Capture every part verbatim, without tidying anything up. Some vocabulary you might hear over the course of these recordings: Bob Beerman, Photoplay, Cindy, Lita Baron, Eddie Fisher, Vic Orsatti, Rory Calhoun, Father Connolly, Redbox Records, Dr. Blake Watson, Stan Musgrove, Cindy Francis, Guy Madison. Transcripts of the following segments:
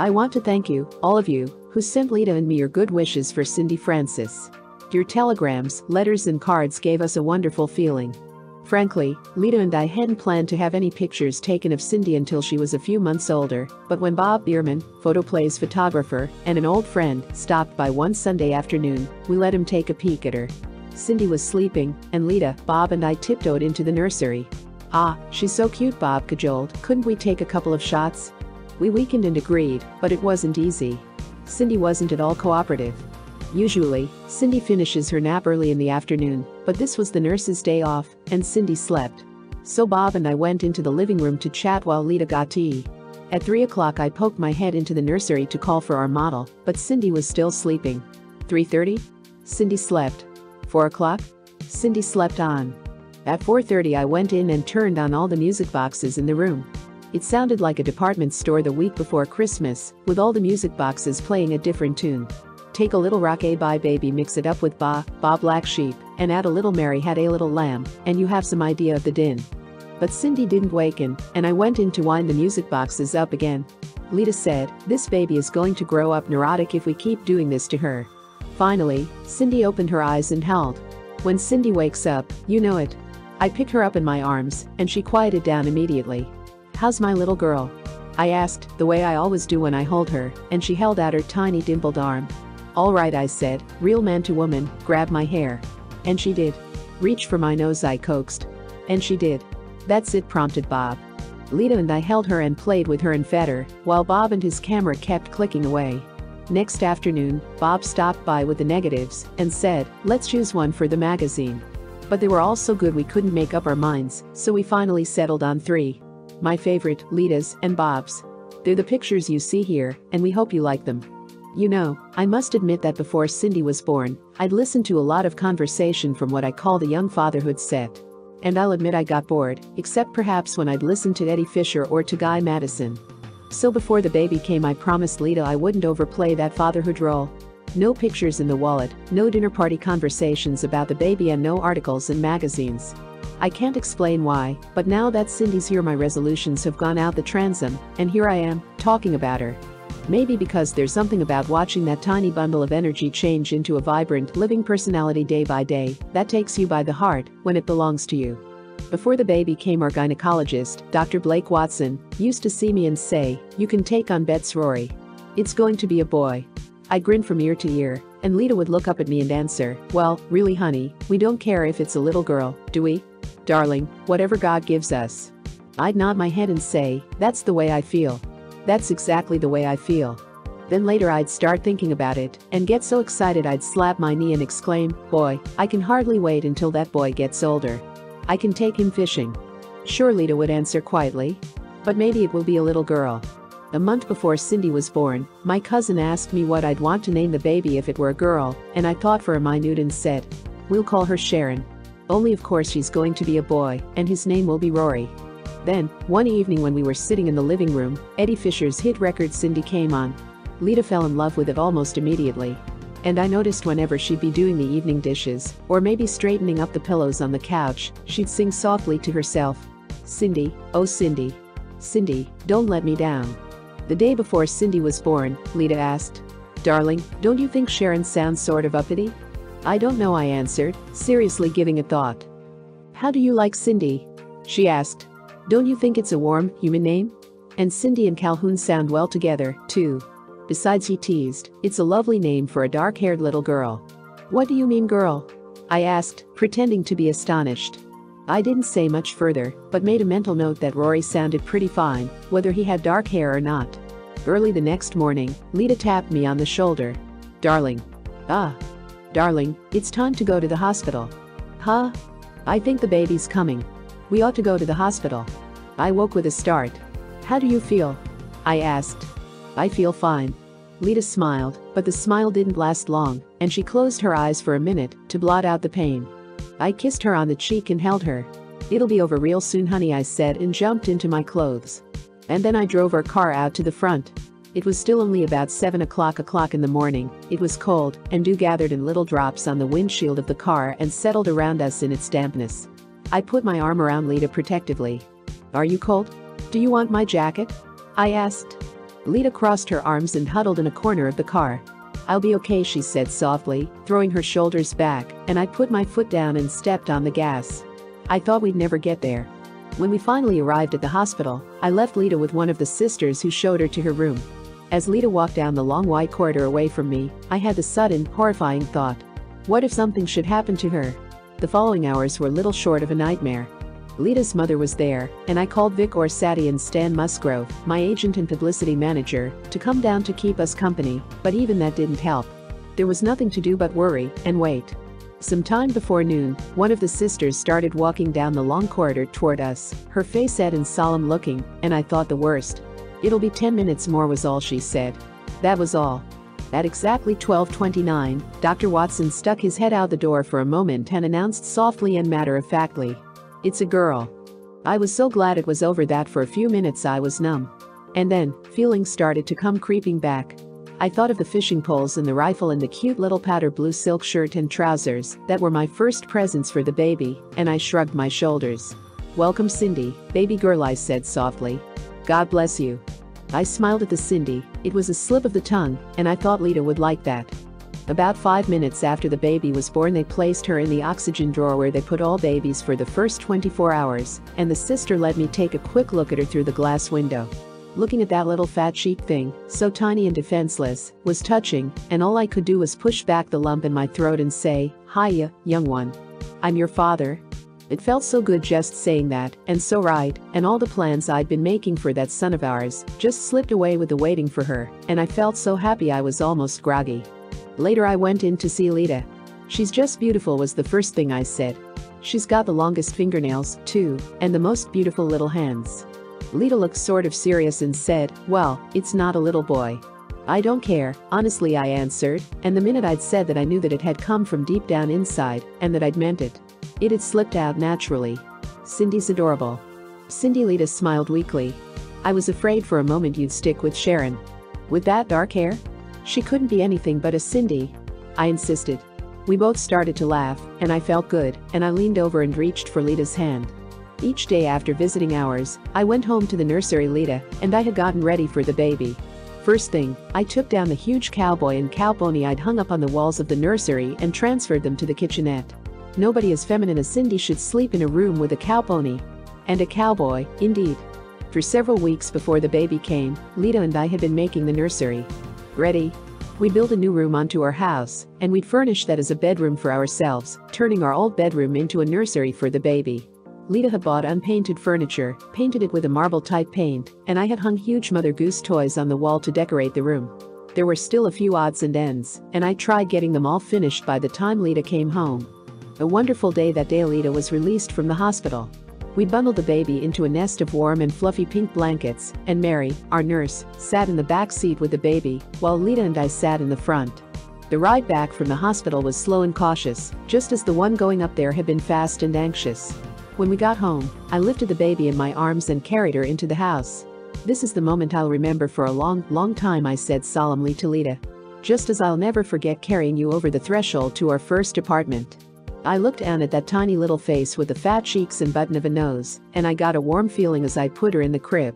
I want to thank you, all of you, who sent Lita and me your good wishes for Cindy Francis. Your telegrams, letters and cards gave us a wonderful feeling. Frankly, Lita and I hadn't planned to have any pictures taken of Cindy until she was a few months older, but when Bob Beerman, Photoplay's photographer, and an old friend, stopped by one Sunday afternoon, we let him take a peek at her. Cindy was sleeping, and Lita, Bob and I tiptoed into the nursery. "Ah, she's so cute," Bob cajoled. "Couldn't we take a couple of shots?" We weakened and agreed, but it wasn't easy. Cindy wasn't at all cooperative. Usually, Cindy finishes her nap early in the afternoon, but this was the nurse's day off, and Cindy slept. So Bob and I went into the living room to chat while Lita got tea. At three o'clock I poked my head into the nursery to call for our model, but Cindy was still sleeping. three thirty? Cindy slept. four o'clock? Cindy slept on. At four thirty I went in and turned on all the music boxes in the room. It sounded like a department store the week before Christmas, with all the music boxes playing a different tune. Take a little rock a bye baby, mix it up with ba, ba black sheep, and add a little Mary had a little lamb, and you have some idea of the din. But Cindy didn't waken, and I went in to wind the music boxes up again. Lita said, "This baby is going to grow up neurotic if we keep doing this to her." Finally, Cindy opened her eyes and howled. When Cindy wakes up, you know it. I picked her up in my arms, and she quieted down immediately. "How's my little girl?" I asked, the way I always do when I hold her, and she held out her tiny dimpled arm. "All right," I said, "real man to woman, grab my hair." And she did. "Reach for my nose," I coaxed. And she did. "That's it," prompted Bob. Lita and I held her and played with her and fed her, while Bob and his camera kept clicking away. Next afternoon, Bob stopped by with the negatives and said, "Let's choose one for the magazine." But they were all so good we couldn't make up our minds, so we finally settled on three. My favorite, Lita's and Bob's. They're the pictures you see here, and we hope you like them. You know, I must admit that before Cindy was born, I'd listened to a lot of conversation from what I call the young fatherhood set. And I'll admit I got bored, except perhaps when I'd listened to Eddie Fisher or to Guy Madison. So before the baby came I promised Lita I wouldn't overplay that fatherhood role. No pictures in the wallet, no dinner party conversations about the baby, and no articles in magazines. I can't explain why, but now that Cindy's here my resolutions have gone out the transom, and here I am, talking about her. Maybe because there's something about watching that tiny bundle of energy change into a vibrant, living personality day by day that takes you by the heart when it belongs to you. Before the baby came, our gynecologist, Doctor Blake Watson, used to see me and say, "You can take on bets, Rory. It's going to be a boy." I grinned from ear to ear, and Lita would look up at me and answer, "Well, really, honey, we don't care if it's a little girl, do we? Darling, whatever God gives us." I'd nod my head and say, "That's the way I feel. That's exactly the way I feel." Then later I'd start thinking about it, and get so excited I'd slap my knee and exclaim, "Boy, I can hardly wait until that boy gets older. I can take him fishing." Sure, Lita would answer quietly, "But maybe it will be a little girl." A month before Cindy was born, my cousin asked me what I'd want to name the baby if it were a girl, and I thought for a minute and said, "We'll call her Sharon. Only of course she's going to be a boy, and his name will be Rory." Then, one evening when we were sitting in the living room, Eddie Fisher's hit record Cindy came on. Lita fell in love with it almost immediately. And I noticed whenever she'd be doing the evening dishes, or maybe straightening up the pillows on the couch, she'd sing softly to herself. "Cindy, oh Cindy. Cindy, don't let me down." The day before Cindy was born, Lita asked, "Darling, don't you think Sharon sounds sort of uppity?" "I don't know," I answered, seriously giving it thought. "How do you like Cindy?" she asked. "Don't you think it's a warm, human name? And Cindy and Calhoun sound well together, too. Besides," he teased, "it's a lovely name for a dark-haired little girl." "What do you mean, girl?" I asked, pretending to be astonished. I didn't say much further, but made a mental note that Rory sounded pretty fine, whether he had dark hair or not. Early the next morning, Lita tapped me on the shoulder. "Darling. Ah. Darling, it's time to go to the hospital." "Huh? I think the baby's coming. We ought to go to the hospital." I woke with a start. "How do you feel?" I asked. "I feel fine." Lita smiled, but the smile didn't last long, and she closed her eyes for a minute to blot out the pain. I kissed her on the cheek and held her. "It'll be over real soon, honey," I said, and jumped into my clothes. And then I drove our car out to the front. It was still only about seven o'clock in the morning, it was cold, and dew gathered in little drops on the windshield of the car and settled around us in its dampness. I put my arm around Lita protectively. "Are you cold? Do you want my jacket?" I asked. Lita crossed her arms and huddled in a corner of the car. "I'll be okay," she said softly, throwing her shoulders back, and I put my foot down and stepped on the gas. I thought we'd never get there. When we finally arrived at the hospital, I left Lita with one of the sisters who showed her to her room. As Lita walked down the long white corridor away from me, I had the sudden, horrifying thought. What if something should happen to her? The following hours were little short of a nightmare. Lita's mother was there, and I called Vic Orsatti and Stan Musgrove, my agent and publicity manager, to come down to keep us company, but even that didn't help. There was nothing to do but worry and wait. Sometime before noon, one of the sisters started walking down the long corridor toward us, her face set and solemn looking, and I thought the worst. "It'll be ten minutes more," was all she said. That was all. At exactly twelve twenty-nine, Doctor Watson stuck his head out the door for a moment and announced softly and matter-of-factly, "It's a girl." I was so glad it was over that for a few minutes I was numb. And then, feelings started to come creeping back. I thought of the fishing poles and the rifle and the cute little powder blue silk shirt and trousers that were my first presents for the baby, and I shrugged my shoulders. "Welcome, Cindy, baby girl," I said softly. "God bless you." I smiled at the Cindy, it was a slip of the tongue, and I thought Lita would like that. About five minutes after the baby was born, they placed her in the oxygen drawer where they put all babies for the first twenty-four hours, and the sister let me take a quick look at her through the glass window. Looking at that little fat sheep thing, so tiny and defenseless, was touching, and all I could do was push back the lump in my throat and say, "Hiya, young one. I'm your father." It felt so good just saying that, and so right, and all the plans I'd been making for that son of ours just slipped away with the waiting for her, and I felt so happy I was almost groggy. Later I went in to see Lita. "She's just beautiful," was the first thing I said. "She's got the longest fingernails, too, and the most beautiful little hands." Lita looked sort of serious and said, "Well, it's not a little boy." "I don't care, honestly," I answered, and the minute I'd said that I knew that it had come from deep down inside, and that I'd meant it. It had slipped out naturally. "Cindy's adorable." "Cindy?" Lita smiled weakly. "I was afraid for a moment you'd stick with Sharon. With that dark hair? She couldn't be anything but a Cindy." I insisted. We both started to laugh, and I felt good, and I leaned over and reached for Lita's hand. Each day after visiting hours, I went home to the nursery Lita and I had gotten ready for the baby. First thing, I took down the huge cowboy and cowpony I'd hung up on the walls of the nursery and transferred them to the kitchenette. Nobody as feminine as Cindy should sleep in a room with a cowpony. And a cowboy, indeed. For several weeks before the baby came, Lita and I had been making the nursery ready. We'd build a new room onto our house, and we'd furnish that as a bedroom for ourselves, turning our old bedroom into a nursery for the baby. Lita had bought unpainted furniture, painted it with a marble-type paint, and I had hung huge Mother Goose toys on the wall to decorate the room. There were still a few odds and ends, and I tried getting them all finished by the time Lita came home. A wonderful day that day Lita was released from the hospital. We bundled the baby into a nest of warm and fluffy pink blankets, and Mary, our nurse, sat in the back seat with the baby, while Lita and I sat in the front. The ride back from the hospital was slow and cautious, just as the one going up there had been fast and anxious. When we got home, I lifted the baby in my arms and carried her into the house. "This is the moment I'll remember for a long, long time," I said solemnly to Lita. "Just as I'll never forget carrying you over the threshold to our first apartment." I looked down at that tiny little face with the fat cheeks and button of a nose, and I got a warm feeling as I put her in the crib.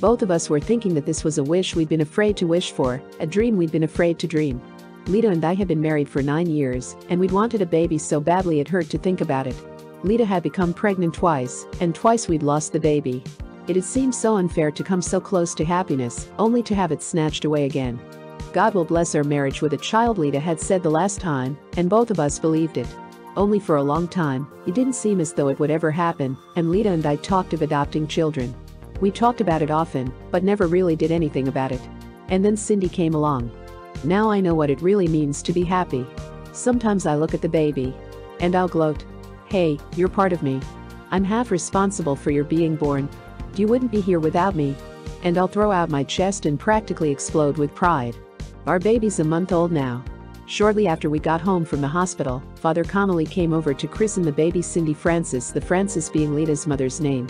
Both of us were thinking that this was a wish we'd been afraid to wish for, a dream we'd been afraid to dream. Lita and I had been married for nine years, and we'd wanted a baby so badly it hurt to think about it. Lita had become pregnant twice, and twice we'd lost the baby. It had seemed so unfair to come so close to happiness, only to have it snatched away again. "God will bless our marriage with a child," Lita had said the last time, and both of us believed it. Only for a long time, it didn't seem as though it would ever happen, and Lita and I talked of adopting children. We talked about it often, but never really did anything about it. And then Cindy came along. Now I know what it really means to be happy. Sometimes I look at the baby, and I'll gloat. "Hey, you're part of me. I'm half responsible for your being born. You wouldn't be here without me." And I'll throw out my chest and practically explode with pride. Our baby's a month old now. Shortly after we got home from the hospital, Father Connolly came over to christen the baby Cindy Francis, the Francis being Lita's mother's name.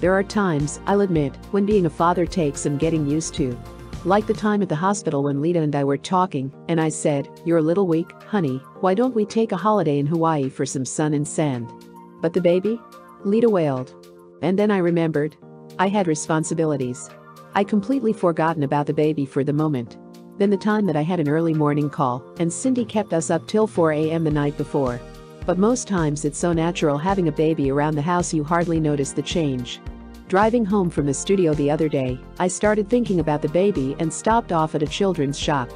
There are times, I'll admit, when being a father takes some getting used to. Like the time at the hospital when Lita and I were talking, and I said, "You're a little weak, honey, why don't we take a holiday in Hawaii for some sun and sand?" "But the baby?" Lita wailed. And then I remembered. I had responsibilities. I completely forgotten about the baby for the moment. Then the time that I had an early morning call, and Cindy kept us up till four a m the night before. But most times it's so natural having a baby around the house you hardly notice the change. Driving home from the studio the other day, I started thinking about the baby and stopped off at a children's shop.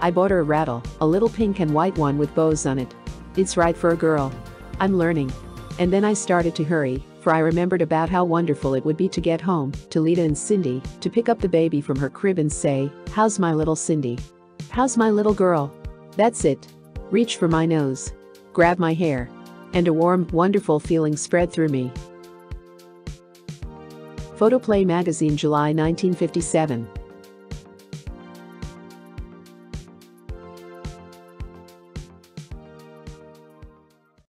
I bought her a rattle, a little pink and white one with bows on it. It's right for a girl. I'm learning. And then I started to hurry, for I remembered about how wonderful it would be to get home, to Lita and Cindy, to pick up the baby from her crib and say, "How's my little Cindy? How's my little girl?" That's it. Reach for my nose. Grab my hair. And a warm, wonderful feeling spread through me. Photoplay Magazine, July nineteen fifty-seven.